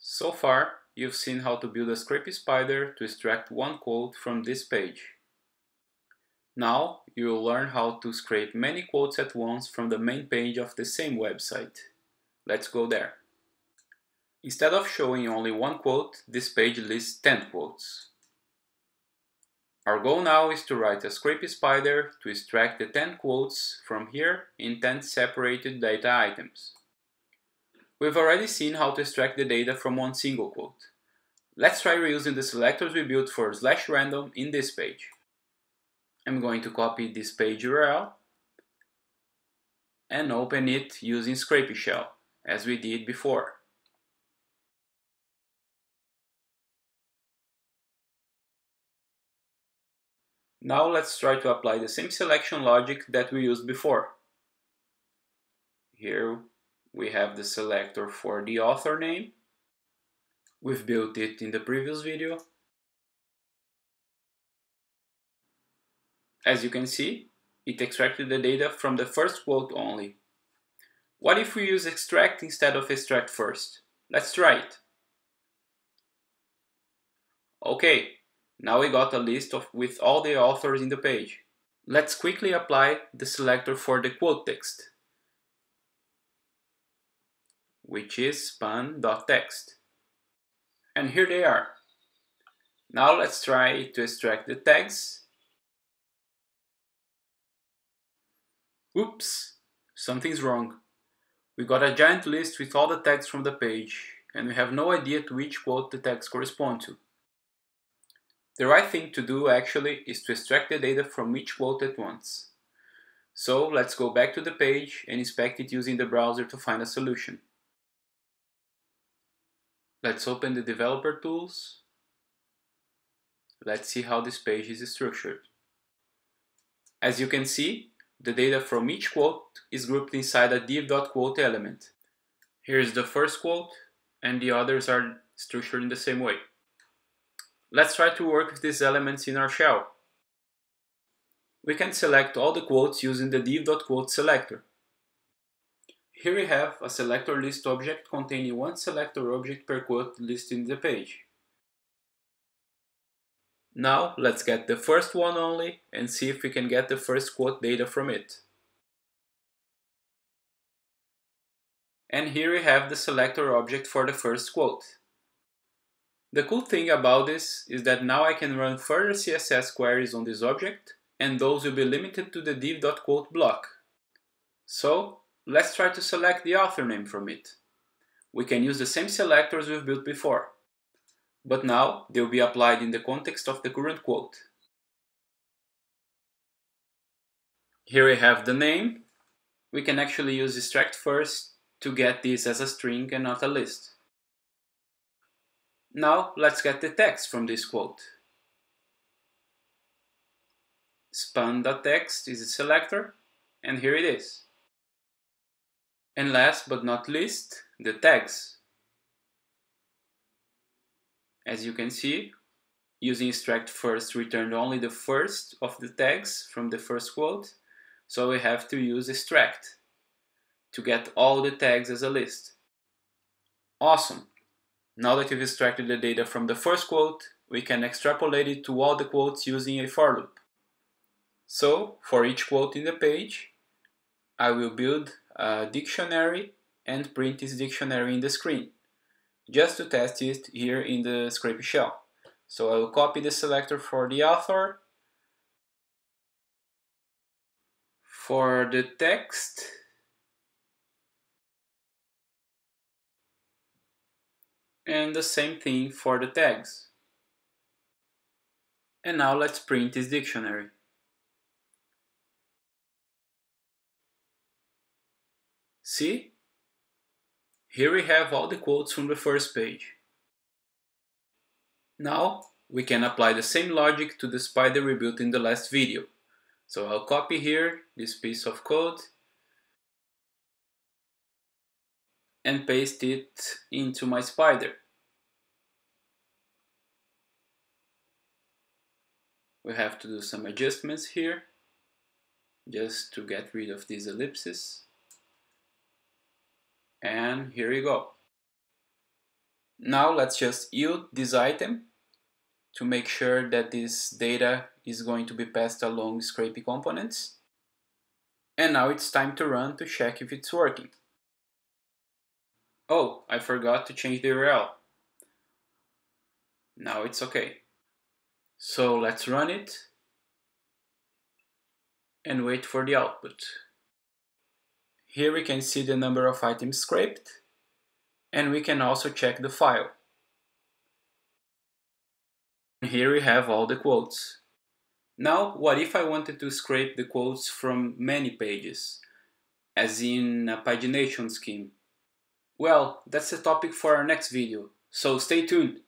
So far, you've seen how to build a Scrapy spider to extract one quote from this page. Now, you'll learn how to scrape many quotes at once from the main page of the same website. Let's go there. Instead of showing only one quote, this page lists 10 quotes. Our goal now is to write a Scrapy spider to extract the 10 quotes from here in 10 separated data items. We've already seen how to extract the data from one single quote. Let's try reusing the selectors we built for /random in this page. I'm going to copy this page URL and open it using Scrapy shell, as we did before. Now let's try to apply the same selection logic that we used before. Here we have the selector for the author name. We've built it in the previous video. As you can see, it extracted the data from the first quote only. What if we use extract instead of extract first? Let's try it. Okay, now we got a list with all the authors in the page. Let's quickly apply the selector for the quote text, which is span.text. And here they are. Now let's try to extract the tags. Oops, something's wrong. We got a giant list with all the tags from the page, and we have no idea to which quote the tags correspond to. The right thing to do actually is to extract the data from each quote at once. So let's go back to the page and inspect it using the browser to find a solution. Let's open the developer tools. Let's see how this page is structured. As you can see, the data from each quote is grouped inside a div.quote element. Here is the first quote, and the others are structured in the same way. Let's try to work with these elements in our shell. We can select all the quotes using the div.quote selector. Here we have a selector list object containing one selector object per quote listed in the page. Now let's get the first one only and see if we can get the first quote data from it. And here we have the selector object for the first quote. The cool thing about this is that now I can run further CSS queries on this object, and those will be limited to the div.quote block. So, let's try to select the author name from it. We can use the same selectors we've built before, but now they'll be applied in the context of the current quote. Here we have the name. We can actually use extract first to get this as a string and not a list. Now let's get the text from this quote. Span.text is a selector, and here it is. And last but not least, the tags. As you can see, using extract first returned only the first of the tags from the first quote, so we have to use extract to get all the tags as a list. Awesome! Now that we've extracted the data from the first quote, we can extrapolate it to all the quotes using a for loop. So, for each quote in the page, I will build a dictionary and print this dictionary in the screen, just to test it here in the Scrapy shell. So I will copy the selector for the author, for the text, and the same thing for the tags. And now let's print this dictionary. See? Here we have all the quotes from the first page. Now we can apply the same logic to the spider we built in the last video. So I'll copy here this piece of code and paste it into my spider. We have to do some adjustments here just to get rid of these ellipses. And here we go. Now let's just yield this item to make sure that this data is going to be passed along Scrapy components. And now it's time to run to check if it's working. Oh, I forgot to change the URL. Now it's okay. So let's run it and wait for the output. Here we can see the number of items scraped, and we can also check the file. Here we have all the quotes. Now, what if I wanted to scrape the quotes from many pages, as in a pagination scheme? Well, that's the topic for our next video, so stay tuned!